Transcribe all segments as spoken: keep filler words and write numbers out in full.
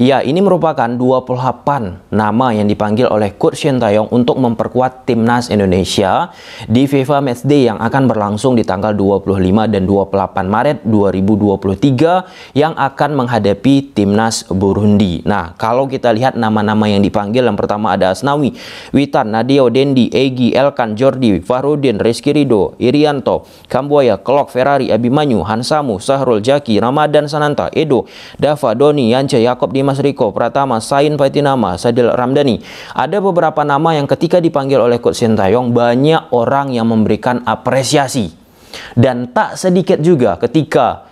Ya, ini merupakan dua puluh delapan nama yang dipanggil oleh Coach Shin Tae-yong untuk memperkuat Timnas Indonesia di FIFA Matchday yang akan berlangsung di tanggal dua puluh lima dan dua puluh delapan Maret dua ribu dua puluh tiga yang akan menghadapi Timnas Burundi. Nah, kalau kita lihat nama-nama yang dipanggil, yang pertama ada Asnawi, Witan, Nadeo, Dendi, Egy, Elkan, Jordi, Fahrudin, Rizky Rido, Irianto, Kambuaya, Klok, Ferrari, Abimanyu, Hansamu, Sahrul, Jaki, Ramadan, Sananta, Edo, Dava, Doni, Yance, Yakob, Mas Riko, Pratama, Sain Patinama, Sadil Ramdhani. Ada beberapa nama yang ketika dipanggil oleh Coach Shin Tae-yong, banyak orang yang memberikan apresiasi. Dan tak sedikit juga ketika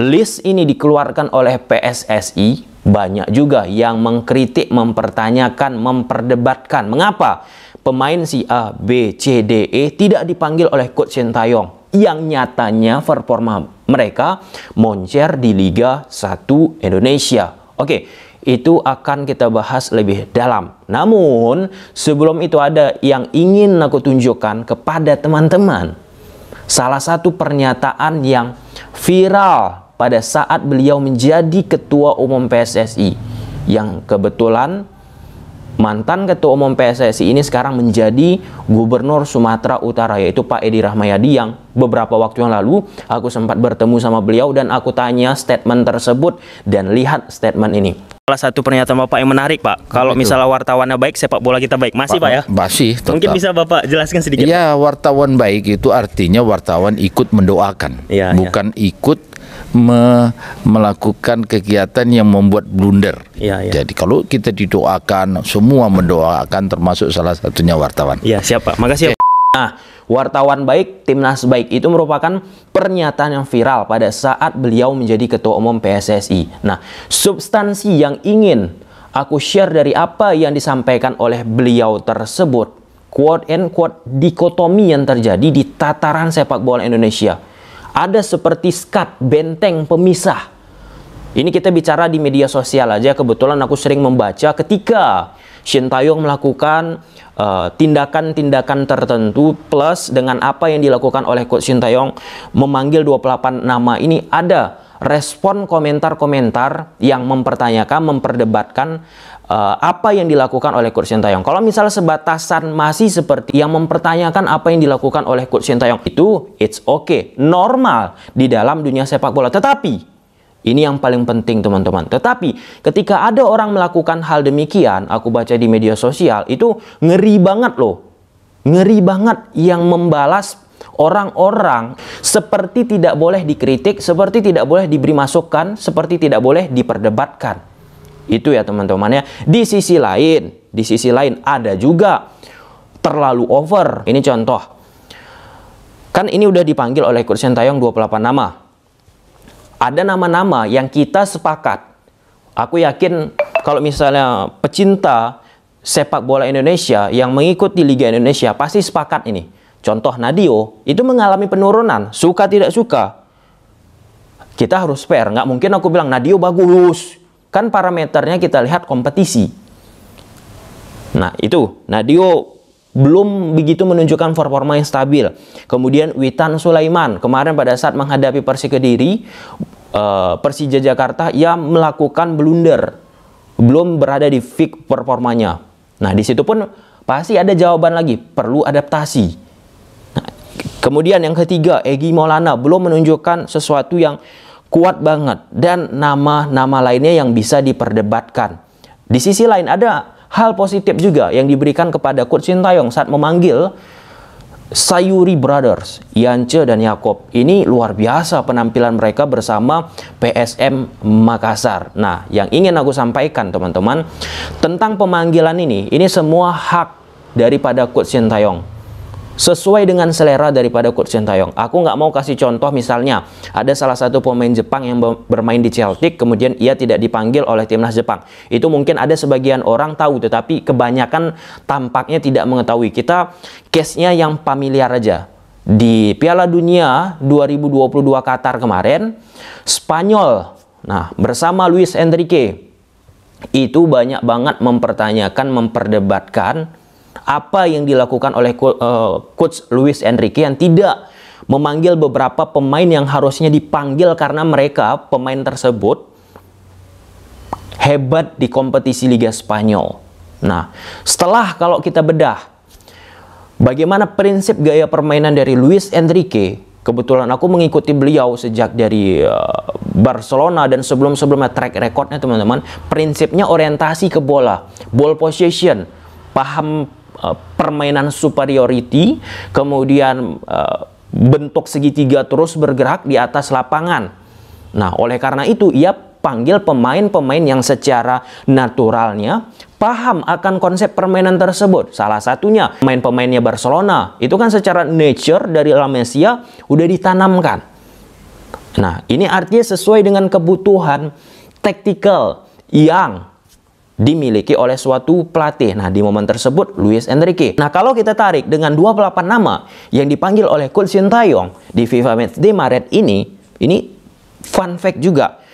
list ini dikeluarkan oleh P S S I, banyak juga yang mengkritik, mempertanyakan, memperdebatkan mengapa pemain si A, B, C, D, E tidak dipanggil oleh Coach Shin Tae-yong yang nyatanya performa mereka moncer di Liga satu Indonesia. Oke, itu akan kita bahas lebih dalam. Namun, sebelum itu ada yang ingin aku tunjukkan kepada teman-teman. Salah satu pernyataan yang viral pada saat beliau menjadi ketua umum P S S I. Yang kebetulan mantan ketua umum P S S I ini sekarang menjadi gubernur Sumatera Utara, yaitu Pak Edi Rahmayadi, yang beberapa waktu yang lalu aku sempat bertemu sama beliau dan aku tanya statement tersebut, dan lihat statement ini. Salah satu pernyataan Bapak yang menarik, Pak. Kalau misalnya wartawannya baik, sepak bola kita baik. Masih Pak, Pak ya? Masih. Mungkin bisa Bapak jelaskan sedikit. Ya, wartawan baik itu artinya wartawan ikut mendoakan, ya, bukan ya. ikut Me melakukan kegiatan yang membuat blunder. Ya, ya. Jadi kalau kita didoakan, semua mendoakan, termasuk salah satunya wartawan. Ya, siapa? Makasih. Nah, wartawan baik, timnas baik itu merupakan pernyataan yang viral pada saat beliau menjadi ketua umum P S S I. Nah, substansi yang ingin aku share dari apa yang disampaikan oleh beliau tersebut, quote and quote dikotomi yang terjadi di tataran sepak bola Indonesia. Ada seperti skat, benteng pemisah. Ini kita bicara di media sosial aja. Kebetulan aku sering membaca ketika Shin Tae-yong melakukan tindakan-tindakan uh, tertentu, plus dengan apa yang dilakukan oleh Coach Shin Tae-yong memanggil dua puluh delapan nama ini, ada respon komentar-komentar yang mempertanyakan, memperdebatkan uh, apa yang dilakukan oleh Coach Shin Tae-yong. Kalau misalnya sebatasan masih seperti yang mempertanyakan apa yang dilakukan oleh Coach Shin Tae-yong, itu it's okay, normal di dalam dunia sepak bola. Tetapi ini yang paling penting, teman-teman. Tetapi ketika ada orang melakukan hal demikian, aku baca di media sosial, itu ngeri banget loh. Ngeri banget yang membalas orang-orang seperti tidak boleh dikritik, seperti tidak boleh diberi masukan, seperti tidak boleh diperdebatkan. Itu ya teman-teman ya. Di sisi lain, di sisi lain ada juga terlalu over. Ini contoh. Kan ini udah dipanggil oleh Coach Shin Tae-yong dua puluh delapan nama. Ada nama-nama yang kita sepakat. Aku yakin kalau misalnya pecinta sepak bola Indonesia yang mengikuti Liga Indonesia pasti sepakat ini. Contoh Nadeo, itu mengalami penurunan, suka tidak suka. Kita harus fair, nggak mungkin aku bilang Nadeo bagus. Kan parameternya kita lihat kompetisi. Nah itu, Nadeo belum begitu menunjukkan performa yang stabil. Kemudian Witan Sulaiman, kemarin pada saat menghadapi Persik Kediri, uh, Persija Jakarta, ia melakukan blunder. Belum berada di peak performanya. Nah disitu pun pasti ada jawaban lagi, perlu adaptasi. Kemudian yang ketiga, Egy Maulana belum menunjukkan sesuatu yang kuat banget. Dan nama-nama lainnya yang bisa diperdebatkan. Di sisi lain ada hal positif juga yang diberikan kepada Coach Shin Tae-yong saat memanggil Sayuri Brothers, Yance dan Yakob. Ini luar biasa penampilan mereka bersama P S M Makassar. Nah, yang ingin aku sampaikan teman-teman, tentang pemanggilan ini, ini semua hak daripada Coach Shin Tae-yong. Sesuai dengan selera daripada Coach Shin Tae-yong. Aku nggak mau kasih contoh, misalnya ada salah satu pemain Jepang yang bermain di Celtic, kemudian ia tidak dipanggil oleh timnas Jepang. Itu mungkin ada sebagian orang tahu, tetapi kebanyakan tampaknya tidak mengetahui. Kita case-nya yang familiar aja. Di Piala Dunia dua ribu dua puluh dua Qatar kemarin, Spanyol, nah bersama Luis Enrique, itu banyak banget mempertanyakan, memperdebatkan apa yang dilakukan oleh Coach Luis Enrique yang tidak memanggil beberapa pemain yang harusnya dipanggil karena mereka, pemain tersebut, hebat di kompetisi Liga Spanyol. Nah, setelah kalau kita bedah bagaimana prinsip gaya permainan dari Luis Enrique, kebetulan aku mengikuti beliau sejak dari uh, Barcelona dan sebelum-sebelumnya track recordnya teman-teman. Prinsipnya orientasi ke bola, ball possession, paham uh, permainan superiority, kemudian uh, bentuk segitiga terus bergerak di atas lapangan. Nah, oleh karena itu ia panggil pemain-pemain yang secara naturalnya paham akan konsep permainan tersebut. Salah satunya pemain-pemainnya Barcelona itu kan secara nature dari La Masia udah ditanamkan. Nah, ini artinya sesuai dengan kebutuhan taktikal yang dimiliki oleh suatu pelatih. Nah, di momen tersebut Luis Enrique. Nah, kalau kita tarik dengan dua puluh delapan nama yang dipanggil oleh Coach Shin Tae-yong di FIFA Matchday Maret ini, ini fun fact juga.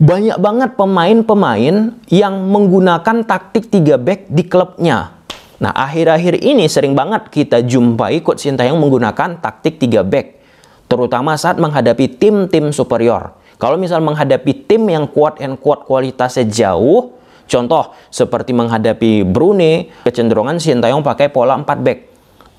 Banyak banget pemain-pemain yang menggunakan taktik tiga back di klubnya. Nah, akhir-akhir ini sering banget kita jumpai Coach Shin Tae-yong menggunakan taktik tiga back. Terutama saat menghadapi tim-tim superior. Kalau misal menghadapi tim yang kuat and kuat kualitasnya jauh, contoh seperti menghadapi Brunei, kecenderungan Shin Tae-yong pakai pola empat back.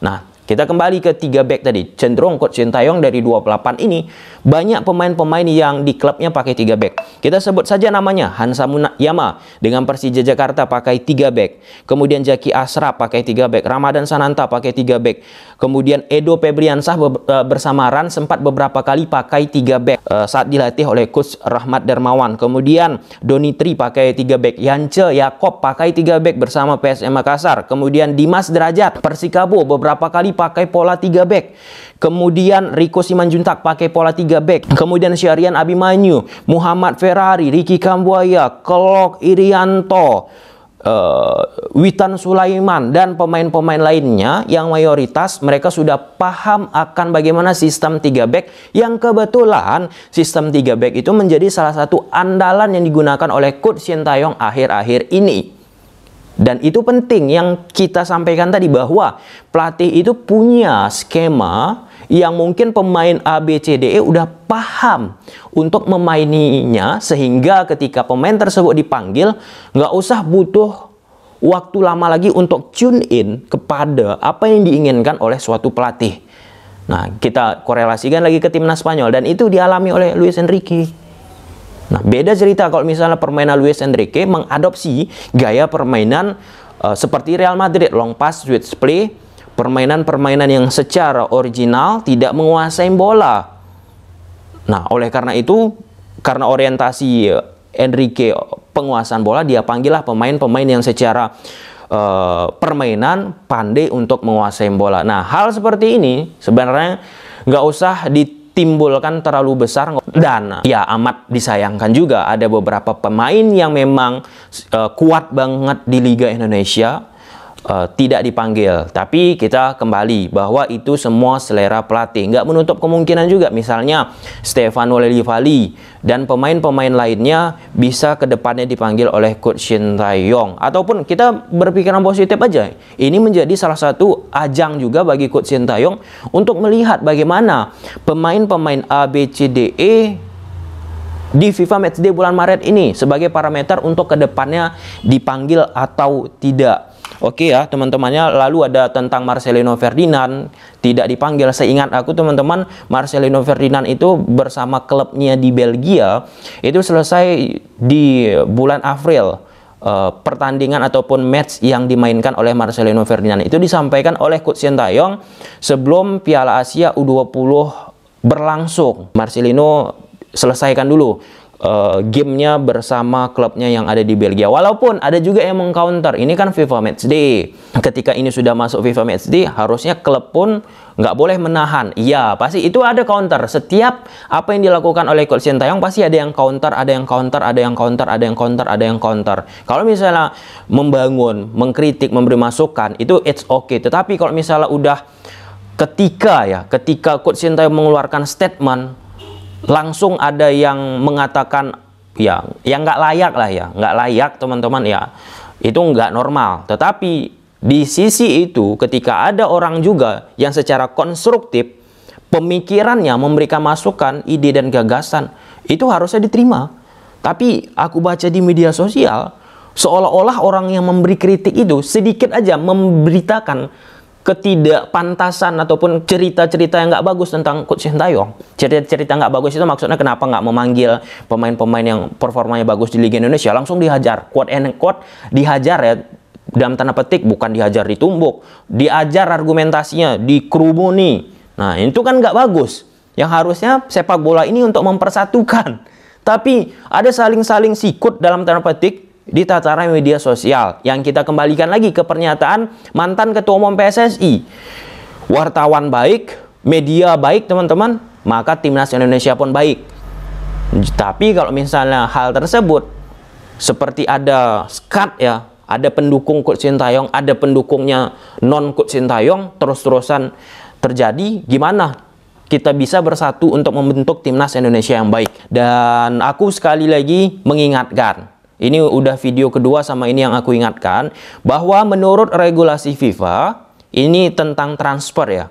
Nah, kita kembali ke tiga back tadi. Cenderung Coach Shin Tae-yong dari dua puluh delapan ini banyak pemain-pemain yang di klubnya pakai tiga back. Kita sebut saja namanya Hansa Muyama dengan Persija Jakarta pakai tiga back. Kemudian Jaki Asraf pakai tiga back. Ramadan Sananta pakai tiga back. Kemudian Edo Febriansah bersama Ran sempat beberapa kali pakai tiga back saat dilatih oleh Coach Rahmat Darmawan. Kemudian Donitri pakai tiga back. Yance Yakob pakai tiga back bersama P S M Makassar. Kemudian Dimas Derajat Persikabo beberapa kali pakai pola tiga back. Kemudian Rico Simanjuntak pakai pola tiga back. Kemudian Syarian Abimanyu, Muhammad Ferrari, Ricky Kambuaya, Kelok Irianto, uh, Witan Sulaiman, dan pemain-pemain lainnya yang mayoritas mereka sudah paham akan bagaimana sistem tiga back, yang kebetulan sistem tiga back itu menjadi salah satu andalan yang digunakan oleh Coach Shin Tae-yong akhir-akhir ini. Dan itu penting yang kita sampaikan tadi, bahwa pelatih itu punya skema yang mungkin pemain A B C D E udah paham untuk memaininya, sehingga ketika pemain tersebut dipanggil nggak usah butuh waktu lama lagi untuk tune in kepada apa yang diinginkan oleh suatu pelatih. Nah, kita korelasikan lagi ke timnas Spanyol, dan itu dialami oleh Luis Enrique. Nah, beda cerita kalau misalnya permainan Luis Enrique mengadopsi gaya permainan uh, seperti Real Madrid, long pass, switch play, permainan-permainan yang secara original tidak menguasai bola. Nah, oleh karena itu, karena orientasi Enrique penguasaan bola, dia panggillah pemain-pemain yang secara uh, permainan pandai untuk menguasai bola. Nah, hal seperti ini sebenarnya nggak usah di timbulkan terlalu besar, dan ya amat disayangkan juga ada beberapa pemain yang memang uh, kuat banget di Liga Indonesia uh, tidak dipanggil. Tapi kita kembali bahwa itu semua selera pelatih, nggak menutup kemungkinan juga misalnya Stefano Lilipaly dan pemain-pemain lainnya bisa kedepannya dipanggil oleh Coach Shin Tae-yong. Ataupun kita berpikiran positif aja, ini menjadi salah satu ajang juga bagi Coach Shin Tae-yong untuk melihat bagaimana pemain-pemain A B C D E di FIFA Matchday bulan Maret ini sebagai parameter untuk kedepannya dipanggil atau tidak. Oke ya teman-temannya, lalu ada tentang Marselino Ferdinan tidak dipanggil. Seingat aku teman-teman, Marselino Ferdinan itu bersama klubnya di Belgia itu selesai di bulan April. Uh, pertandingan ataupun match yang dimainkan oleh Marselino Ferdinan itu disampaikan oleh Coach Shin Tae-yong sebelum Piala Asia U dua puluh berlangsung. Marselino selesaikan dulu Uh, gamenya bersama klubnya yang ada di Belgia. Walaupun ada juga yang mengcounter, ini kan FIFA Matchday. Ketika ini sudah masuk FIFA Matchday, harusnya klub pun nggak boleh menahan. Iya, pasti itu ada counter. Setiap apa yang dilakukan oleh Coach Shin Tae-yong pasti ada yang counter, ada yang counter, ada yang counter, ada yang counter, ada yang counter. Kalau misalnya membangun, mengkritik, memberi masukan, itu it's okay. Tetapi kalau misalnya udah ketika ya, ketika Coach Shin Tae-yong mengeluarkan statement, langsung ada yang mengatakan ya yang nggak layak lah ya, nggak layak teman-teman ya, itu nggak normal. Tetapi di sisi itu ketika ada orang juga yang secara konstruktif pemikirannya memberikan masukan, ide dan gagasan, itu harusnya diterima. Tapi aku baca di media sosial, seolah-olah orang yang memberi kritik itu sedikit aja memberitakan ketidakpantasan ataupun cerita-cerita yang nggak bagus tentang Coach Shin Tae-yong. Cerita-cerita nggak bagus itu maksudnya kenapa nggak memanggil pemain-pemain yang performanya bagus di Liga Indonesia, langsung dihajar, quote and quote dihajar ya, dalam tanda petik, bukan dihajar ditumbuk, diajar argumentasinya, dikerumuni. Nah itu kan nggak bagus, yang harusnya sepak bola ini untuk mempersatukan, tapi ada saling-saling sikut dalam tanda petik di tataran media sosial. Yang kita kembalikan lagi ke pernyataan mantan ketua umum P S S I. Wartawan baik, media baik teman-teman, maka timnas Indonesia pun baik. Tapi kalau misalnya hal tersebut seperti ada skat ya, ada pendukung Coach Shin Tae-yong, ada pendukungnya non Coach Shin Tae-yong, terus-terusan terjadi, gimana kita bisa bersatu untuk membentuk timnas Indonesia yang baik? Dan aku sekali lagi mengingatkan, ini udah video kedua sama ini yang aku ingatkan, bahwa menurut regulasi FIFA, ini tentang transfer ya.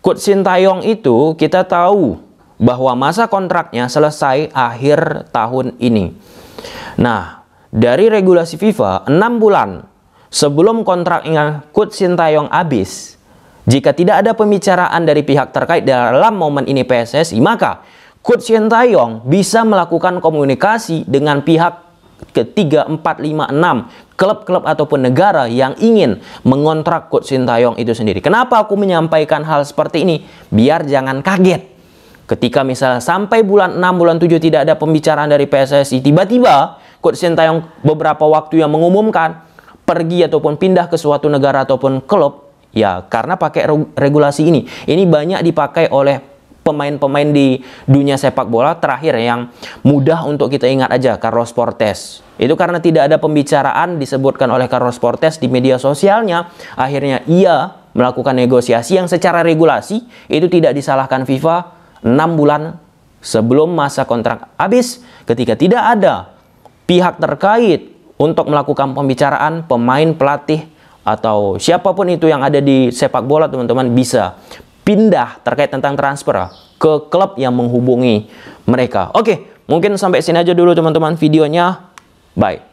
Coach Shin Tae-yong itu kita tahu bahwa masa kontraknya selesai akhir tahun ini. Nah, dari regulasi FIFA, enam bulan sebelum kontraknya Coach Shin Tae-yong habis, jika tidak ada pembicaraan dari pihak terkait dalam momen ini P S S I, maka Coach Shin Tae-yong bisa melakukan komunikasi dengan pihak ketiga, empat, lima, enam klub-klub ataupun negara yang ingin mengontrak Coach Shin Tae-yong itu sendiri. Kenapa aku menyampaikan hal seperti ini? Biar jangan kaget ketika misalnya sampai bulan enam, bulan tujuh tidak ada pembicaraan dari P S S I, tiba-tiba Coach Shin Tae-yong beberapa waktu yang mengumumkan pergi ataupun pindah ke suatu negara ataupun klub. Ya karena pakai regulasi ini. Ini banyak dipakai oleh pemain-pemain di dunia sepak bola. Terakhir yang mudah untuk kita ingat aja, Carlos Portes. Itu karena tidak ada pembicaraan disebutkan oleh Carlos Portes di media sosialnya, akhirnya ia melakukan negosiasi yang secara regulasi itu tidak disalahkan FIFA. Enam bulan sebelum masa kontrak habis, ketika tidak ada pihak terkait untuk melakukan pembicaraan, pemain, pelatih, atau siapapun itu yang ada di sepak bola teman-teman bisa pindah terkait tentang transfer ke klub yang menghubungi mereka. Oke, mungkin sampai sini aja dulu teman-teman videonya. Bye.